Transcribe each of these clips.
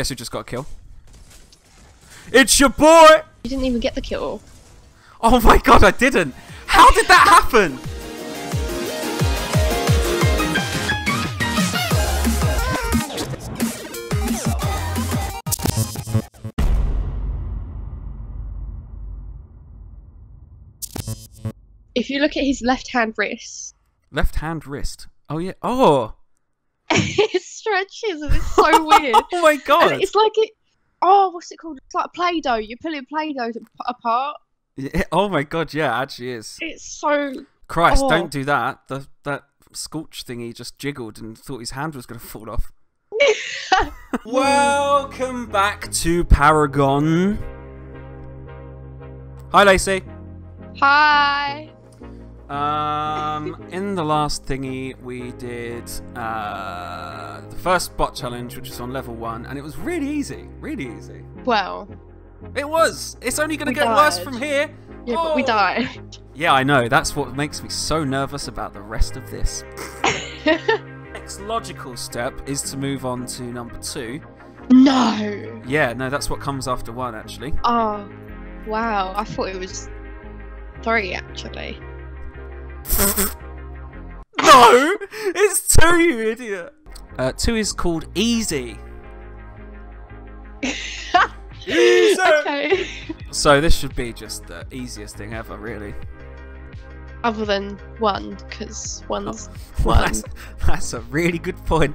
Guess who just got a kill? It's your boy! You didn't even get the kill. Oh my god, I didn't! How did that happen? If you look at his left-hand wrist. Left-hand wrist? Oh, yeah. Oh! It stretches and it's so weird. Oh, my God. And it's like it... Oh, what's it called? It's like Play-Doh. You're pulling Play-Doh apart. Yeah. Oh, my God. Yeah, it actually is. It's so... Christ, oh. Don't do that. That scorch thingy just jiggled and thought his hand was going to fall off. Welcome back to Paragon. Hi, Lacey. Hi. In the last thingy, we did the first bot challenge, which is on level 1, and it was really easy, really easy. Well, it was. It's only going to get worse from here. Yeah, oh. But we died. Yeah, I know. That's what makes me so nervous about the rest of this. Next logical step is to move on to number 2. No. Yeah, no, that's what comes after 1, actually. Oh, wow. I thought it was 3, actually. No! It's 2, you idiot! 2 is called easy. Easy! Okay. So this should be just the easiest thing ever, really. Other than 1, because 1's oh, 1. That's a really good point.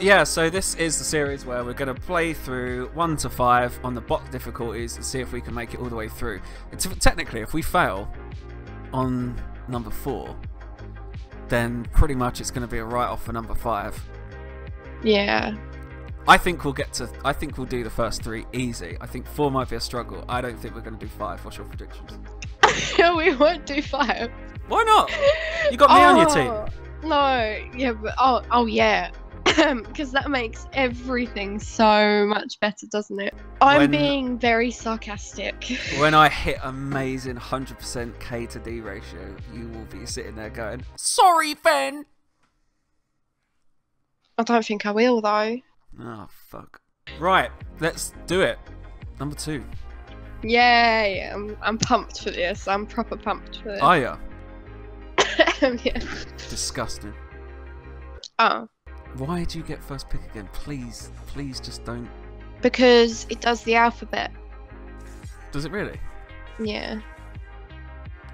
Yeah, so this is the series where we're going to play through 1 to 5 on the bot difficulties and see if we can make it all the way through. Technically, if we fail on number 4, then pretty much it's going to be a write-off for number 5. Yeah. I think we'll do the first 3 easy. I think 4 might be a struggle. I don't think we're going to do 5. What's your predictions? We won't do 5. Why not? You got me on your team. No. Yeah. But, oh yeah. Because that makes everything so much better, doesn't it? I'm being very sarcastic. When I hit amazing 100% K to D ratio, you will be sitting there going, sorry, Ben! I don't think I will, though. Oh, fuck. Right, let's do it. Number 2. Yay, I'm pumped for this. I'm proper pumped for this. Are ya? Yeah. Disgusting. Oh. Why do you get first pick again? Please, please just don't. Because it does the alphabet. Does it really? Yeah.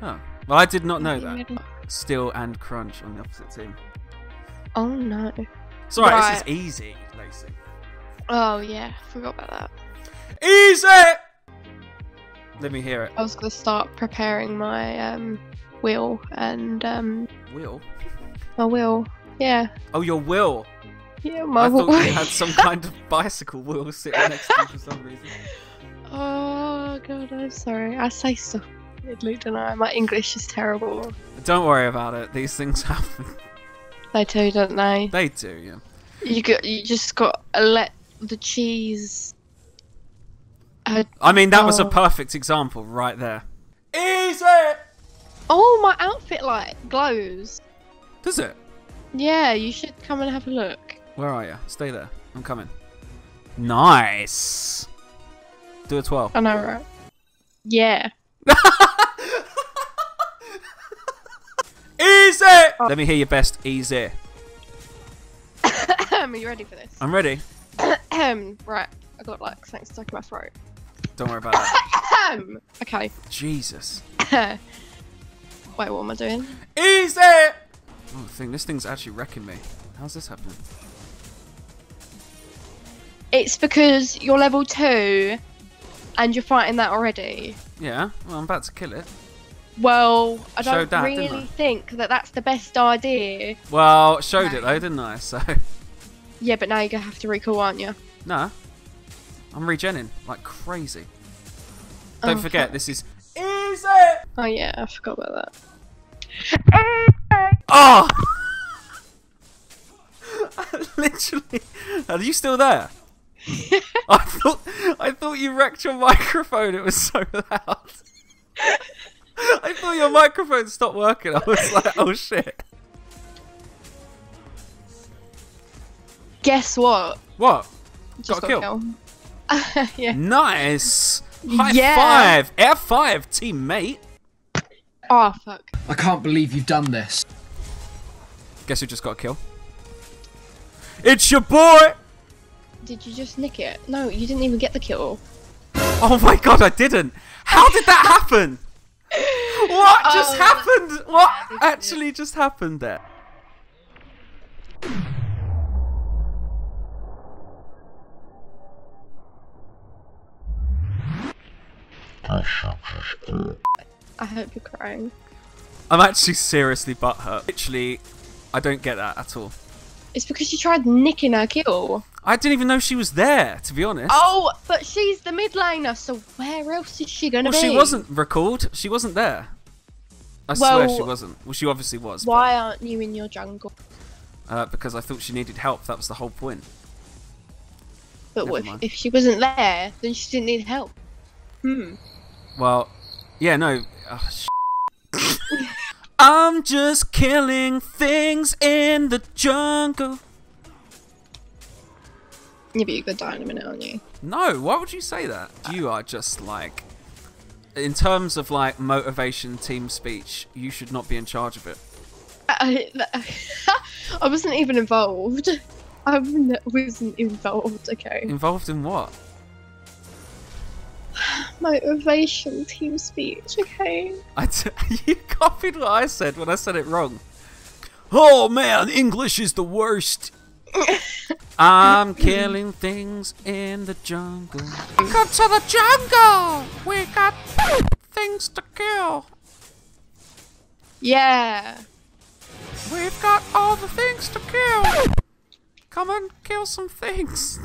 Oh. Well, I did not know that. Steel and Crunch on the opposite team. Oh, no. Sorry, right. This is easy, Lacey. Oh, yeah. Forgot about that. Easy! Let me hear it. I was going to start preparing my wheel and... Wheel? My wheel. Yeah. Oh, your wheel. Yeah, my wheel. I thought you had some kind of bicycle wheel sitting next to you for some reason. Oh god, I'm sorry. I say stuff weirdly, don't I? My English is terrible. Don't worry about it. These things happen. They do, don't they? They do, yeah. You just got to let the cheese. I mean, that was a perfect example right there. Easy. Oh, my outfit light glows. Does it? Yeah, you should come and have a look. Where are you? Stay there. I'm coming. Nice. Do a 12. I know, right? Yeah. Easy! Oh. Let me hear your best easy. Are you ready for this? I'm ready. Right. I got like something stuck in my throat. Don't worry about it. Okay. Jesus. Wait, what am I doing? Easy! Oh, this thing's actually wrecking me. How's this happening? It's because you're level 2 and you're fighting that already. Yeah, well, I'm about to kill it. Well, I don't really think that that's the best idea. Well, showed it though, didn't I? So. Yeah, but now you're going to have to recall, aren't you? No. I'm regenning like crazy. Don't forget, this is easy! Oh yeah, I forgot about that. Oh! Literally, are you still there? I thought you wrecked your microphone. It was so loud. I thought your microphone stopped working. I was like, oh shit. Guess what? What? Just got killed. Yeah. Nice. High five. Air five, teammate. Oh, fuck. I can't believe you've done this. Guess who just got a kill? It's your boy! Did you just nick it? No, you didn't even get the kill. Oh my god, I didn't! How did that happen? What just happened? What actually just happened there? I hope you're crying. I'm actually seriously butthurt. Literally, I don't get that at all. It's because you tried nicking her kill. I didn't even know she was there, to be honest. Oh, but she's the mid laner, so where else is she going to be? Well, she wasn't recalled. She wasn't there. I swear she wasn't. Well, she obviously was. Why aren't you in your jungle? Because I thought she needed help. That was the whole point. But what if she wasn't there, then she didn't need help. Hmm. Well, yeah, no. Oh, I'm just killing things in the jungle. Yeah, but you're gonna die in a minute, aren't you? No, why would you say that? You are just like, in terms of like motivation, team speech, you should not be in charge of it. I wasn't even involved. I wasn't involved, okay. Involved in what? Motivation, team speech, okay. You copied what I said when I said it wrong. Oh man, English is the worst. I'm killing things in the jungle. Come to the jungle! We got things to kill. Yeah. We've got all the things to kill. Come and kill some things.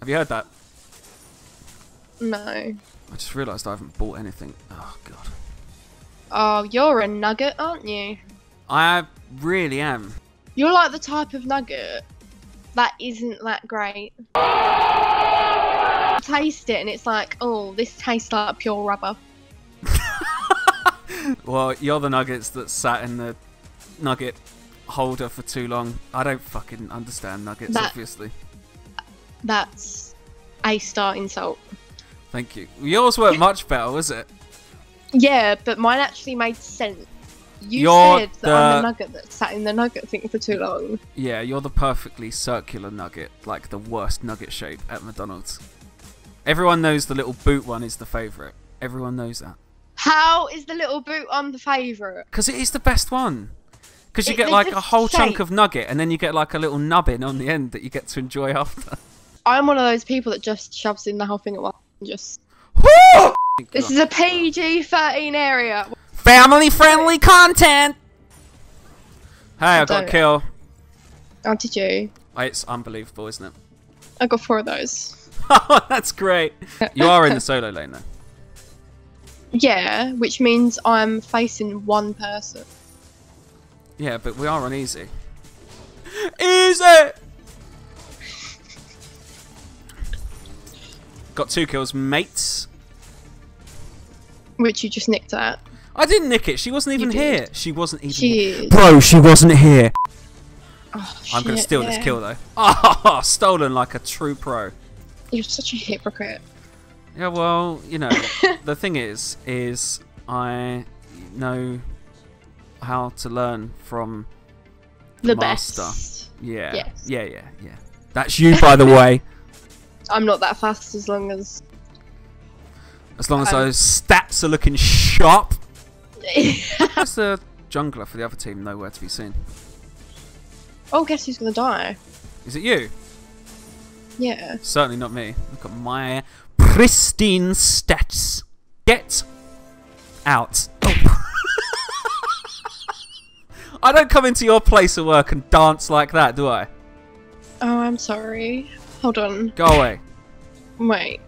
Have you heard that? No. I just realised I haven't bought anything. Oh, God. Oh, you're a nugget, aren't you? I really am. You're like the type of nugget that isn't that great. You taste it and it's like, oh, this tastes like pure rubber. Well, you're the nuggets that sat in the nugget holder for too long. I don't fucking understand nuggets, obviously. That's... A-star insult. Thank you. Yours weren't much better, was it? Yeah, but mine actually made sense. You said that I'm the nugget that sat in the nugget thing for too long. Yeah, you're the perfectly circular nugget, like the worst nugget shape at McDonald's. Everyone knows the little boot one is the favourite. Everyone knows that. How is the little boot one the favourite? Because it is the best one. Because you get like a whole chunk of nugget and then you get like a little nubbin on the end that you get to enjoy after. I'm one of those people that just shoves in the whole thing at once and just... This is a PG-13 area. Family-friendly content! Hey, I got a kill. Oh, did you? It's unbelievable, isn't it? I got 4 of those. Oh, that's great. You are in the solo lane, though. Yeah, which means I'm facing one person. Yeah, but we are on easy. Easy! Got 2 kills, mates. Which you just nicked at. I didn't nick it. She wasn't even here. She wasn't even here. Bro, she wasn't here. Oh, I'm going to steal this kill, though. Oh, stolen like a true pro. You're such a hypocrite. Yeah, well, you know, the thing is I know how to learn from the master. Best. Yeah. Yes. Yeah. That's you, by the way. I'm not that fast as long as... As long as those stats are looking sharp. There's the jungler for the other team, nowhere to be seen. Oh, guess who's going to die? Is it you? Yeah. Certainly not me. Look at my pristine stats. Get out. Oh. I don't come into your place of work and dance like that, do I? Oh, I'm sorry. Hold on. Go away. Wait.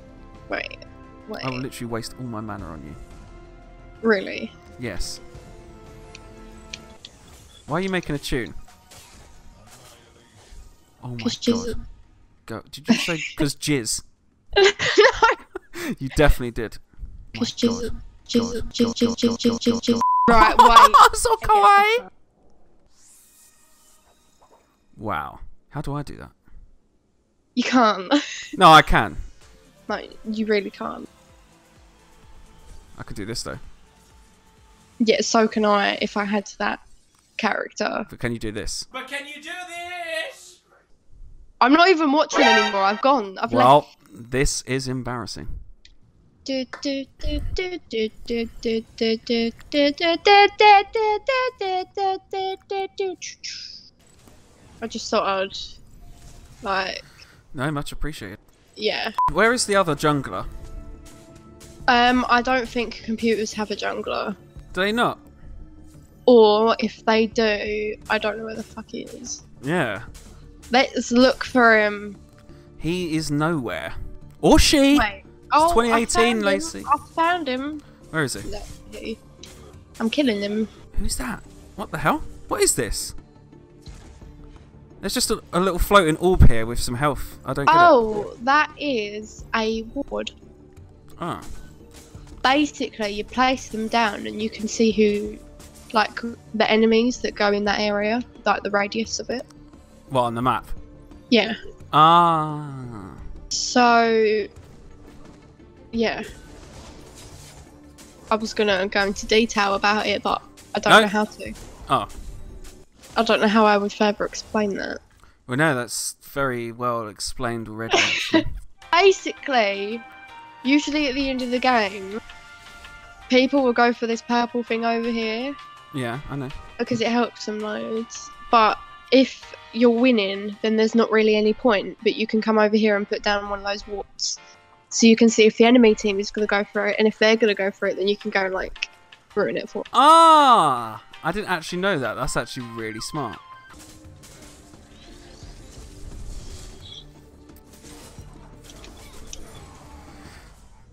I will literally waste all my mana on you. Really? Yes. Why are you making a tune? Oh my god. Go. Did you say because jizz? No. You definitely did. Because jizz. Right, wait. So kawaii. Wow. How do I do that? You can't. No, I can. No, you really can't. I could do this though. Yeah, so can I if I had that character. But can you do this? But can you do this? I'm not even watching anymore. I've gone. I've left. This is embarrassing. I just thought I'd like. No, much appreciated. Yeah. Where is the other jungler? I don't think computers have a jungler. Do they not? Or if they do, I don't know where the fuck he is. Yeah. Let's look for him. He is nowhere. Or she. Wait. Oh, it's 2018, Lacey. I found him. Where is he? Lacey. I'm killing him. Who's that? What the hell? What is this? There's just a little floating orb here with some health. I don't get it. Oh, that is a ward. Oh. Basically, you place them down and you can see who, like, the enemies that go in that area, like the radius of it. What, on the map? Yeah. Ah. So, yeah. I was going to go into detail about it, but I don't know how to. Oh. I don't know how I would further explain that. Well, no, that's very well explained already. Basically, usually at the end of the game, people will go for this purple thing over here. Yeah, I know. Because it helps them loads. But if you're winning, then there's not really any point. But you can come over here and put down one of those warps. So you can see if the enemy team is going to go for it. And if they're going to go for it, then you can go and, like, ruin it for them. Ah! I didn't actually know that. That's actually really smart.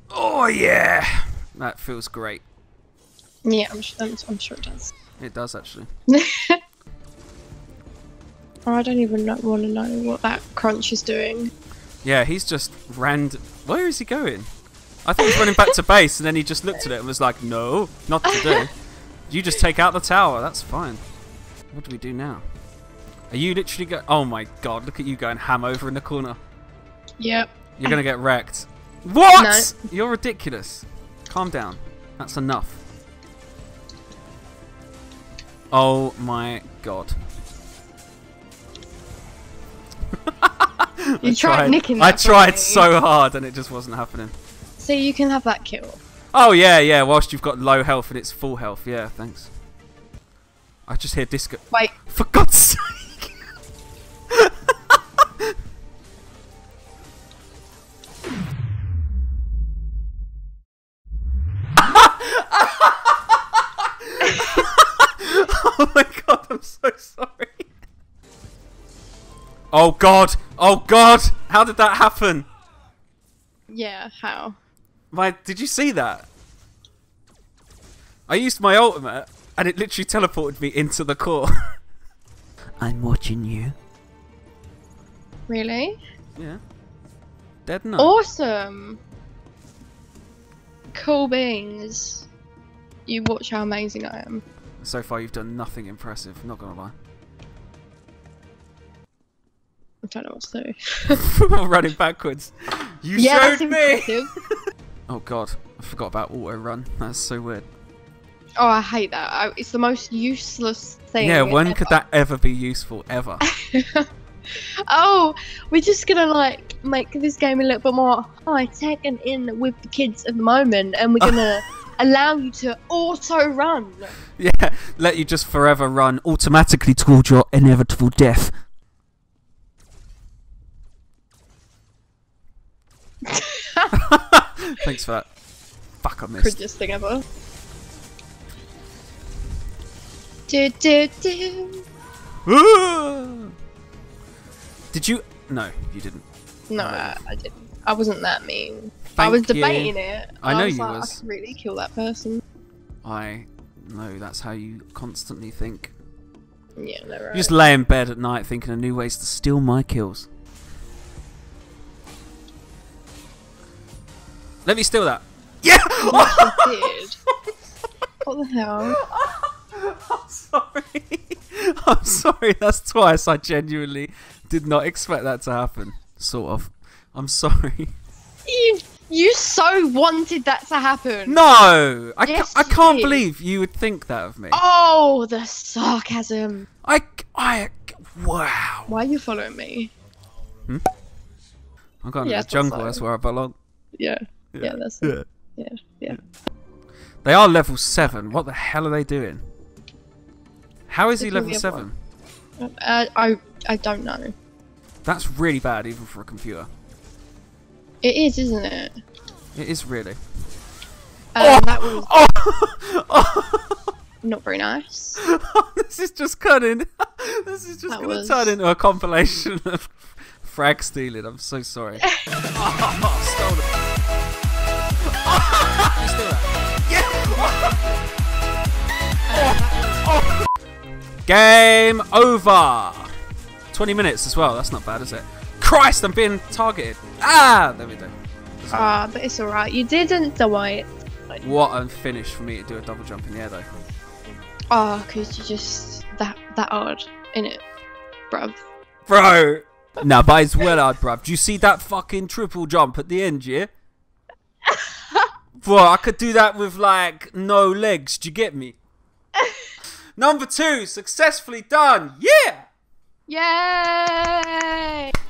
Oh yeah, that feels great. Yeah, I'm sure it does. It does actually. I don't even want to know what that crunch is doing. Yeah, he's just random. Where is he going? I thought he was running back to base, and then he just looked at it and was like, "No, not today." You just take out the tower, that's fine. What do we do now? Are you literally going... Oh my god, look at you going ham over in the corner. Yep. You're going to get wrecked. What? No. You're ridiculous. Calm down. That's enough. Oh my god. You tried nicking that. I tried so hard and it just wasn't happening. So you can have that kill. Oh yeah, yeah, whilst you've got low health and it's full health, yeah, thanks. I just hear disco- Wait. For God's sake! Oh my god, I'm so sorry. Oh god, how did that happen? Yeah, how? Did you see that? I used my ultimate, and it literally teleported me into the core. I'm watching you. Really? Yeah. Dead now. Awesome! Cool beans. You watch how amazing I am. So far you've done nothing impressive, not gonna lie. I don't know what to do. I'm running backwards. You showed me! Oh god, I forgot about auto run. That's so weird. Oh, I hate that. It's the most useless thing. Yeah, when could that ever be useful? Ever. Oh, we're just gonna like make this game a little bit more high tech and in with the kids at the moment, and we're gonna allow you to auto run. Yeah, let you just forever run automatically toward your inevitable death. Thanks for that. Fuck, I missed. Cringiest thing ever. Did you? No, you didn't. No, I didn't. I wasn't that mean. I was debating it. I know you was. I could really kill that person. I know. That's how you constantly think. Yeah, no, right. You just lay in bed at night thinking of new ways to steal my kills. Let me steal that. Yeah! What the hell? I'm sorry. I'm sorry. That's twice I genuinely did not expect that to happen. Sort of. I'm sorry. You so wanted that to happen. No! I can't believe you would think that of me. Oh, the sarcasm. Wow. Why are you following me? Hmm? I'm going to the jungle, that's where I belong. Yeah. Yeah, that's it. Yeah. They are level 7. What the hell are they doing? How is he level 7? I don't know. That's really bad, even for a computer. It is, isn't it? It is, really. That was not very nice. This is just cutting. This is just going to turn into a compilation of frag stealing. I'm so sorry. Stole it. Just do that. Yeah. Game over. 20 minutes as well. That's not bad, is it? Christ, I'm being targeted. Ah, there we go. But it's alright. You didn't die. What unfinished for me to do a double jump in the air, though. Oh, because you just that hard, innit, bruv. Bro. Nah, but it's well hard, bruv. Do you see that fucking triple jump at the end, yeah? Bro, I could do that with like no legs. Do you get me? Number 2, successfully done. Yeah. Yay.